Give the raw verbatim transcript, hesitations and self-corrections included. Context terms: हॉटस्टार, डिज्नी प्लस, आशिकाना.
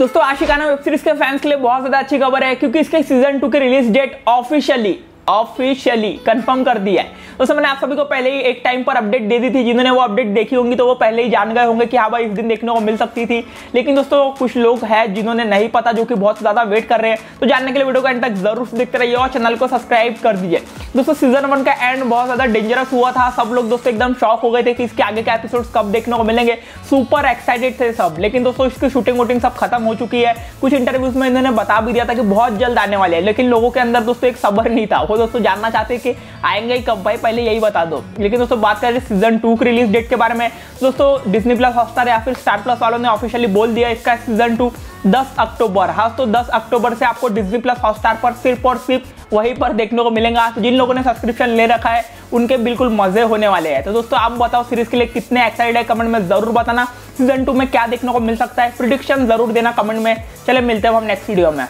दोस्तों आशिकाना web series के फैंस के लिए बहुत ज्यादा अच्छी खबर है क्योंकि इसके सीजन टू की release date officially officially confirm कर दिया है। दोस्तों मैंने आप सभी को पहले ही एक टाइम पर अपडेट दे दी थी, जिन्होंने वो अपडेट देखी होंगी तो वो पहले ही जान गए होंगे कि हाँ भाई इस दिन देखने को मिल सकती थी। लेकिन दोस्तों कुछ लोग हैं जिन्होंने नहीं पता, जो कि बहुत ज्यादा वेट कर रहे हैं, तो जानने के लिए वीडियो को एंड तक जरूर देखते रहिए और चैनल को सब्सक्राइब कर दीजिए। दोस्तों सीजन वन का एंड बहुत ज्यादा डेंजरस हुआ था, सब लोग दोस्तों एकदम शॉक हो गए थे कि इसके आगे के एपिसोड कब देखने को मिलेंगे, सुपर एक्साइटेड थे सब। लेकिन दोस्तों इसकी शूटिंग वूटिंग सब खत्म हो चुकी है, कुछ इंटरव्यूज में इन्होंने बता भी दिया था कि बहुत जल्द आने वाले हैं। लेकिन लोगों के अंदर दोस्तों एक सब्र नहीं था, वो दोस्तों जानना चाहते कि आएंगे कब भाई, पहले यही बता दो। लेकिन दोस्तों बात करें सीजन टू की रिलीज डेट के बारे में, दोस्तों डिज्नी प्लस, हॉटस्टार या फिर स्टार प्लस वालों ने ऑफिशियली बोल दिया इसका सीजन टू दस अक्टूबर, हाँ तो दस अक्टूबर से आपको डिज्नी प्लस हॉटस्टार पर सिर्फ और सिर्फ वहीं पर देखने को मिलेगा। तो जिन लोगों ने सब्सक्रिप्शन ले रखा है उनके बिल्कुल मजे होने वाले हैं। तो दोस्तों आप बताओ सीरीज के लिए कितने एक्साइटेड है, कमेंट में जरूर बताना। सीजन टू में क्या देखने को मिल सकता है, प्रेडिक्शन जरूर देना कमेंट में। चले मिलते हैं हम नेक्स्ट वीडियो में।